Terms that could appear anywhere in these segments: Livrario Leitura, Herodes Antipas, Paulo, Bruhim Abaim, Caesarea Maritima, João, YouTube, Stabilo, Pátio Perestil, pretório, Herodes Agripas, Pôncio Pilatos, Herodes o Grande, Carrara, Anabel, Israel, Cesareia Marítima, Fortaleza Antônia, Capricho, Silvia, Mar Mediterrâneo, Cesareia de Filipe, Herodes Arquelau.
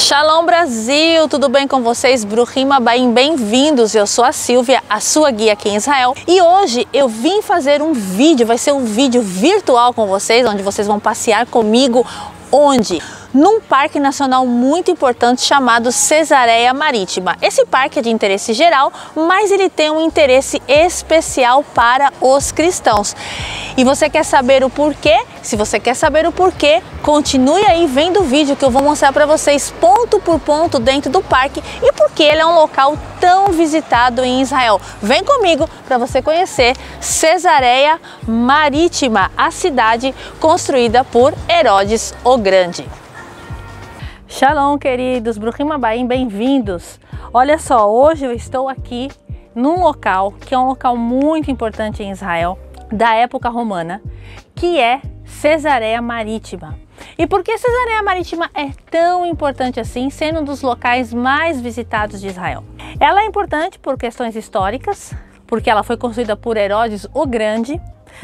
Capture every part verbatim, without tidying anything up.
Shalom Brasil, tudo bem com vocês? Bruhim Abaim, bem-vindos! Eu sou a Silvia, a sua guia aqui em Israel. E hoje eu vim fazer um vídeo, vai ser um vídeo virtual com vocês, onde vocês vão passear comigo onde? Num parque nacional muito importante chamado Cesareia Marítima. Esse parque é de interesse geral, mas ele tem um interesse especial para os cristãos. E você quer saber o porquê? Se você quer saber o porquê, continue aí vendo o vídeo que eu vou mostrar para vocês ponto por ponto dentro do parque e porque ele é um local tão visitado em Israel. Vem comigo para você conhecer Cesareia Marítima, a cidade construída por Herodes o Grande. Shalom, queridos, Bruhim Abaim, bem-vindos! Olha só, hoje eu estou aqui num local que é um local muito importante em Israel, da época romana, que é Cesareia Marítima. E por que Cesareia Marítima é tão importante assim, sendo um dos locais mais visitados de Israel? Ela é importante por questões históricas, porque ela foi construída por Herodes o Grande.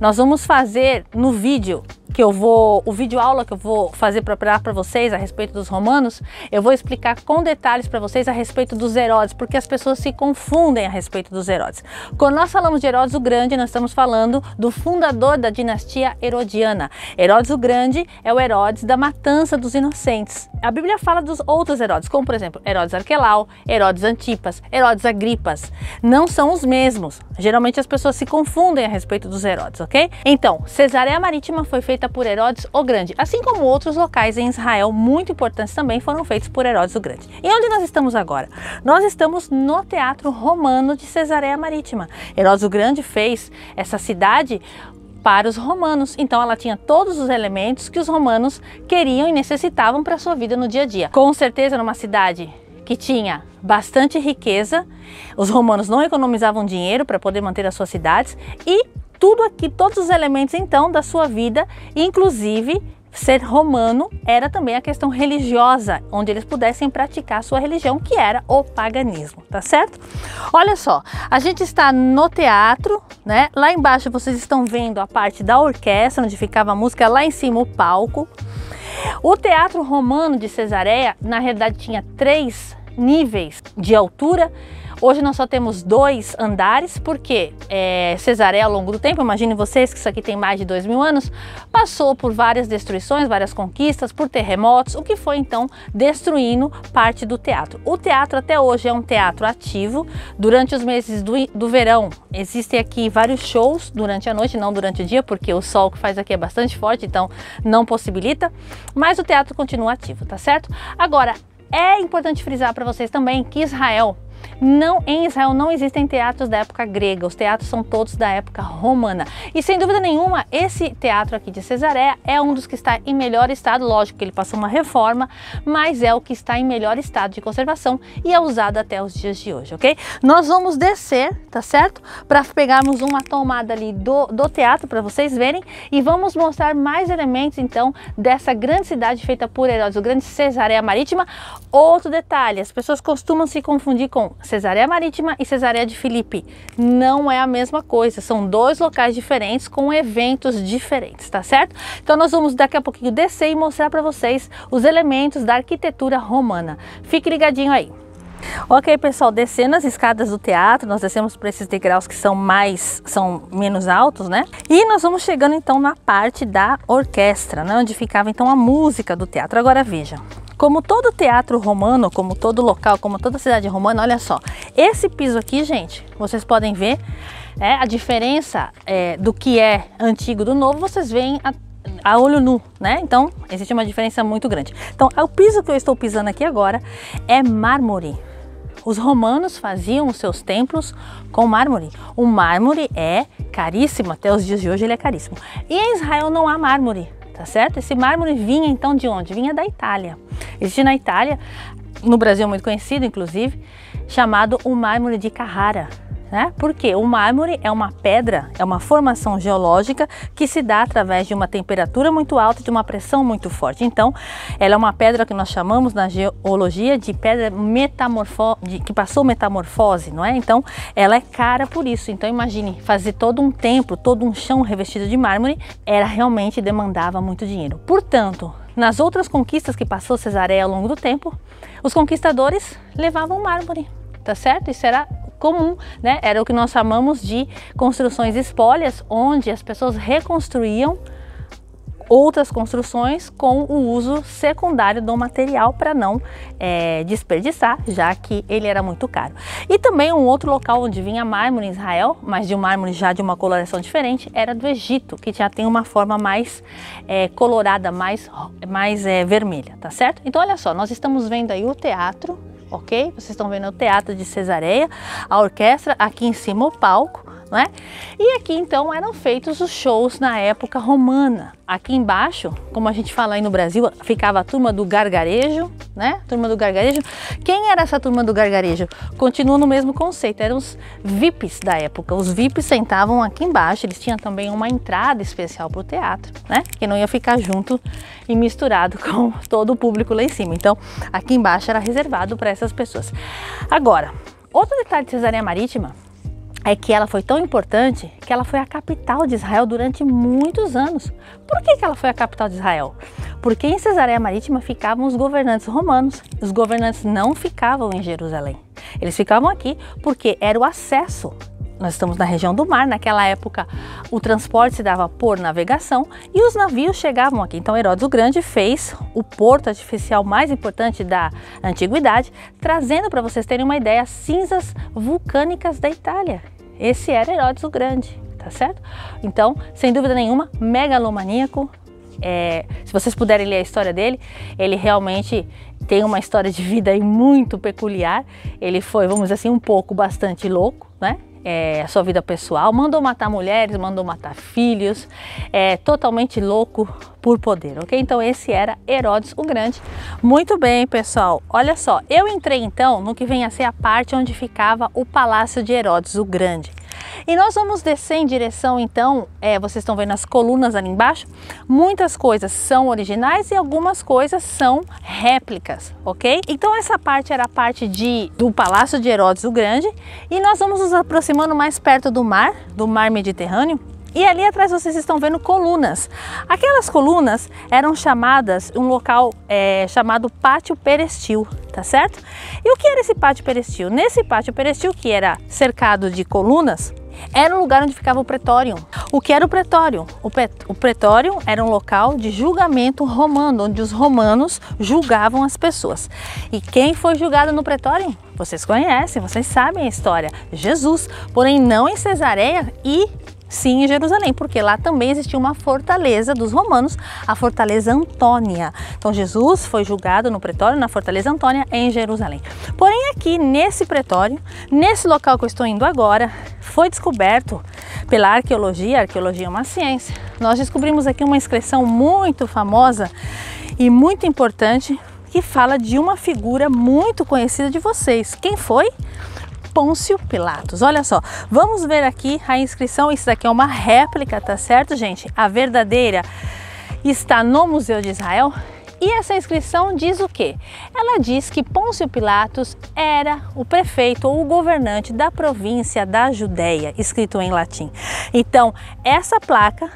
Nós vamos fazer no vídeo que eu vou, o vídeo aula que eu vou fazer para vocês a respeito dos romanos, eu vou explicar com detalhes para vocês a respeito dos Herodes, porque as pessoas se confundem a respeito dos Herodes. Quando nós falamos de Herodes o Grande, nós estamos falando do fundador da dinastia herodiana. Herodes o Grande é o Herodes da matança dos inocentes. A Bíblia fala dos outros Herodes, como por exemplo, Herodes Arquelau, Herodes Antipas, Herodes Agripas. Não são os mesmos. Geralmente as pessoas se confundem a respeito dos Herodes, ok? Então, Cesareia Marítima foi feita por Herodes o Grande, assim como outros locais em Israel muito importantes também foram feitos por Herodes o Grande. E onde nós estamos agora? Nós estamos no Teatro Romano de Cesareia Marítima. Herodes o Grande fez essa cidade para os romanos, então ela tinha todos os elementos que os romanos queriam e necessitavam para a sua vida no dia a dia. Com certeza, numa cidade que tinha bastante riqueza, os romanos não economizavam dinheiro para poder manter as suas cidades e tudo aqui, todos os elementos então da sua vida, inclusive ser romano, era também a questão religiosa, onde eles pudessem praticar a sua religião, que era o paganismo, tá certo? Olha só, a gente está no teatro, né? Lá embaixo vocês estão vendo a parte da orquestra, onde ficava a música, lá em cima o palco. O Teatro Romano de Cesareia, na realidade, tinha três níveis de altura. Hoje nós só temos dois andares, porque é, Cesareia, ao longo do tempo, imagine vocês que isso aqui tem mais de dois mil anos, passou por várias destruições, várias conquistas, por terremotos, o que foi então destruindo parte do teatro. O teatro até hoje é um teatro ativo. Durante os meses do, do verão, existem aqui vários shows durante a noite, não durante o dia, porque o sol que faz aqui é bastante forte, então não possibilita, mas o teatro continua ativo, tá certo? Agora, é importante frisar para vocês também que Israel, Não, em Israel não existem teatros da época grega, os teatros são todos da época romana. E sem dúvida nenhuma, esse teatro aqui de Cesareia é um dos que está em melhor estado, lógico que ele passou uma reforma, mas é o que está em melhor estado de conservação e é usado até os dias de hoje, ok? Nós vamos descer, tá certo? Para pegarmos uma tomada ali do, do teatro para vocês verem e vamos mostrar mais elementos então dessa grande cidade feita por Herodes o Grande, Cesareia Marítima. Outro detalhe, as pessoas costumam se confundir com Cesareia Marítima e Cesareia de Filipe. Não é a mesma coisa, são dois locais diferentes com eventos diferentes, tá certo? Então nós vamos daqui a pouquinho descer e mostrar para vocês os elementos da arquitetura romana. Fique ligadinho aí. Ok, pessoal, descendo as escadas do teatro, nós descemos para esses degraus que são mais, são menos altos, né? E nós vamos chegando então na parte da orquestra, né? Onde ficava então a música do teatro. Agora veja. Como todo teatro romano, como todo local, como toda cidade romana, olha só, esse piso aqui, gente, vocês podem ver é, a diferença é, do que é antigo do novo, vocês veem a, a olho nu, né? Então, existe uma diferença muito grande. Então, o piso que eu estou pisando aqui agora é mármore. Os romanos faziam os seus templos com mármore. O mármore é caríssimo, até os dias de hoje ele é caríssimo. E em Israel não há mármore, tá certo? Esse mármore vinha então de onde? Vinha da Itália. Existe na Itália, no Brasil muito conhecido inclusive, chamado o mármore de Carrara, né? Porque o mármore é uma pedra, é uma formação geológica que se dá através de uma temperatura muito alta e de uma pressão muito forte. Então, ela é uma pedra que nós chamamos na geologia de pedra metamorfo de, que passou metamorfose, não é? Então, ela é cara por isso. Então, imagine fazer todo um templo, todo um chão revestido de mármore, era realmente demandava muito dinheiro. Portanto, nas outras conquistas que passou Cesareia ao longo do tempo, os conquistadores levavam mármore, tá certo? Isso era comum, né? Era o que nós chamamos de construções espólias, onde as pessoas reconstruíam outras construções com o uso secundário do material para não é, desperdiçar, já que ele era muito caro. E também um outro local onde vinha mármore em Israel, mas de um mármore já de uma coloração diferente, era do Egito, que já tem uma forma mais é, colorada, mais, mais é, vermelha, tá certo? Então olha só, nós estamos vendo aí o teatro, ok? Vocês estão vendo o teatro de Cesareia, a orquestra, aqui em cima o palco, não é? E aqui então eram feitos os shows na época romana. Aqui embaixo, como a gente fala aí no Brasil, ficava a turma do gargarejo, né? Turma do gargarejo. Quem era essa turma do gargarejo? Continua no mesmo conceito, eram os V I Ps da época. Os V I Ps sentavam aqui embaixo, eles tinham também uma entrada especial para o teatro, né? Que não ia ficar junto e misturado com todo o público lá em cima. Então, aqui embaixo era reservado para essas pessoas. Agora, outro detalhe de Cesareia Marítima é que ela foi tão importante que ela foi a capital de Israel durante muitos anos. Por que que ela foi a capital de Israel? Porque em Cesareia Marítima ficavam os governantes romanos. Os governantes não ficavam em Jerusalém. Eles ficavam aqui porque era o acesso. Nós estamos na região do mar, naquela época o transporte se dava por navegação e os navios chegavam aqui. Então Herodes o Grande fez o porto artificial mais importante da antiguidade, trazendo, para vocês terem uma ideia, as cinzas vulcânicas da Itália. Esse era Herodes o Grande, tá certo? Então, sem dúvida nenhuma, megalomaníaco. É, se vocês puderem ler a história dele, ele realmente tem uma história de vida aí muito peculiar. Ele foi, vamos dizer assim, um pouco bastante louco, né? É, a sua vida pessoal, mandou matar mulheres, mandou matar filhos, é totalmente louco por poder, ok? Então esse era Herodes o Grande. Muito bem, pessoal, olha só, eu entrei então no que vem a ser a parte onde ficava o palácio de Herodes o Grande. E nós vamos descer em direção, então, é, vocês estão vendo as colunas ali embaixo, muitas coisas são originais e algumas coisas são réplicas, ok? Então essa parte era a parte de, do Palácio de Herodes o Grande, e nós vamos nos aproximando mais perto do mar, do Mar Mediterrâneo, e ali atrás vocês estão vendo colunas. Aquelas colunas eram chamadas, um local é, chamado Pátio Perestil, tá certo? E o que era esse Pátio Perestil? Nesse Pátio Perestil, que era cercado de colunas, era o lugar onde ficava o pretório. O que era o pretório? O pretório era um local de julgamento romano, onde os romanos julgavam as pessoas. E quem foi julgado no pretório? Vocês conhecem, vocês sabem a história. Jesus, porém não em Cesareia e sim em Jerusalém, porque lá também existia uma fortaleza dos romanos, a Fortaleza Antônia. Então Jesus foi julgado no pretório, na Fortaleza Antônia, em Jerusalém. Porém aqui, nesse pretório, nesse local que eu estou indo agora, foi descoberto pela arqueologia, a arqueologia é uma ciência, nós descobrimos aqui uma inscrição muito famosa e muito importante, que fala de uma figura muito conhecida de vocês. Quem foi? Pôncio Pilatos. Olha só, vamos ver aqui a inscrição. Isso daqui é uma réplica, tá certo, gente? A verdadeira está no Museu de Israel. E essa inscrição diz o quê? Ela diz que Pôncio Pilatos era o prefeito ou o governante da província da Judéia, escrito em latim. Então, essa placa,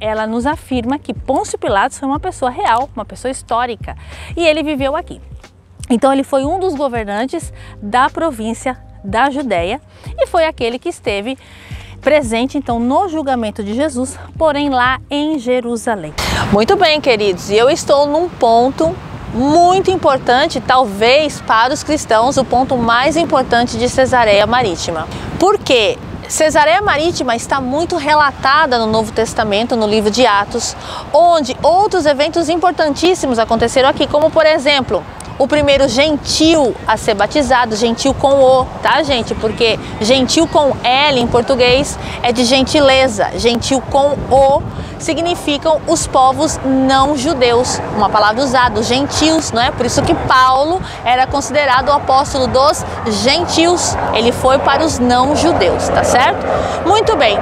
ela nos afirma que Pôncio Pilatos foi uma pessoa real, uma pessoa histórica, e ele viveu aqui. Então, ele foi um dos governantes da província da Judéia e foi aquele que esteve presente então no julgamento de Jesus, porém lá em Jerusalém. Muito bem, queridos, e eu estou num ponto muito importante, talvez para os cristãos o ponto mais importante de Cesareia Marítima. Por quê? Cesareia Marítima está muito relatada no Novo Testamento, no livro de Atos, onde outros eventos importantíssimos aconteceram aqui, como por exemplo o primeiro gentil a ser batizado, gentil com o, tá gente? Porque gentil com L em português é de gentileza, gentil com o significam os povos não judeus, uma palavra usada, os gentios, não é? Por isso que Paulo era considerado o apóstolo dos gentios, ele foi para os não judeus, tá certo? Muito bem.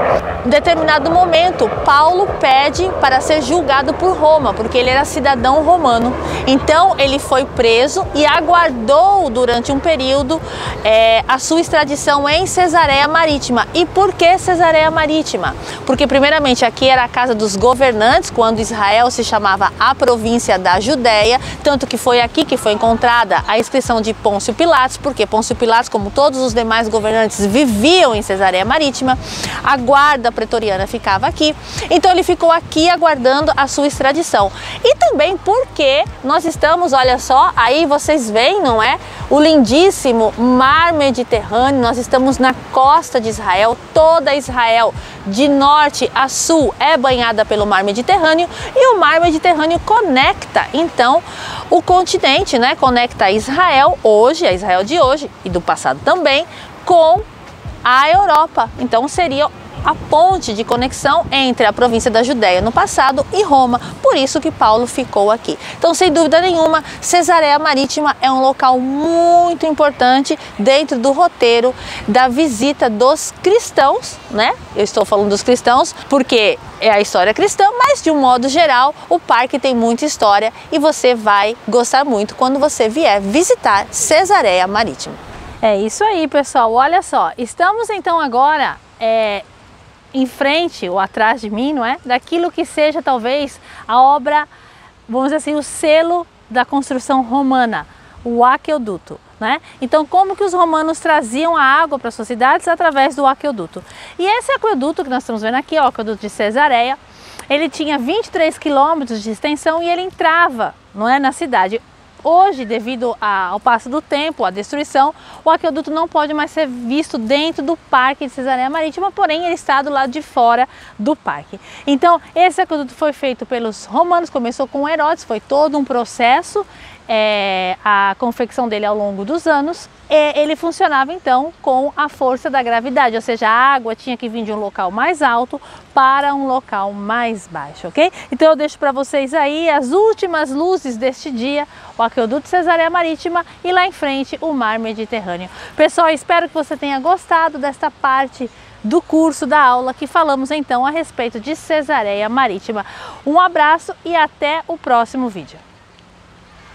Em determinado momento, Paulo pede para ser julgado por Roma, porque ele era cidadão romano. Então ele foi preso e aguardou durante um período é, a sua extradição em Cesareia Marítima. E por que Cesareia Marítima? Porque primeiramente aqui era a casa dos governantes, quando Israel se chamava a província da Judéia, tanto que foi aqui que foi encontrada a inscrição de Pôncio Pilatos, porque Pôncio Pilatos, como todos os demais governantes, viviam em Cesareia Marítima. A guarda pretoriana ficava aqui, então ele ficou aqui aguardando a sua extradição. E também porque nós estamos, olha só, aí vocês veem, não é? O lindíssimo Mar Mediterrâneo, nós estamos na costa de Israel, toda Israel, de norte a sul, é banhada pelo Mar Mediterrâneo, e o Mar Mediterrâneo conecta, então, o continente, né? Conecta Israel hoje, a Israel de hoje, e do passado também, com a Europa. Então seria a ponte de conexão entre a província da Judéia no passado e Roma, por isso que Paulo ficou aqui. Então, sem dúvida nenhuma, Cesareia Marítima é um local muito importante dentro do roteiro da visita dos cristãos, né? Eu estou falando dos cristãos porque é a história cristã, mas de um modo geral, o parque tem muita história e você vai gostar muito quando você vier visitar Cesareia Marítima. É isso aí, pessoal. Olha só, estamos então agora é... em frente ou atrás de mim, não é? Daquilo que seja talvez a obra, vamos dizer assim, o selo da construção romana, o aqueduto, né? Então, como que os romanos traziam a água para suas cidades? Através do aqueduto. E esse aqueduto que nós estamos vendo aqui, ó, o aqueduto de Cesareia, ele tinha vinte e três quilômetros de extensão e ele entrava, não é, na cidade. Hoje, devido ao passo do tempo, à destruição, o aqueduto não pode mais ser visto dentro do parque de Cesareia Marítima, porém ele está do lado de fora do parque. Então, esse aqueduto foi feito pelos romanos, começou com Herodes, foi todo um processo, é, a confecção dele ao longo dos anos. E ele funcionava então com a força da gravidade, ou seja, a água tinha que vir de um local mais alto para um local mais baixo, ok? Então eu deixo para vocês aí as últimas luzes deste dia, o aqueduto de Cesareia Marítima e lá em frente o Mar Mediterrâneo. Pessoal, espero que você tenha gostado desta parte do curso, da aula, que falamos então a respeito de Cesareia Marítima. Um abraço e até o próximo vídeo.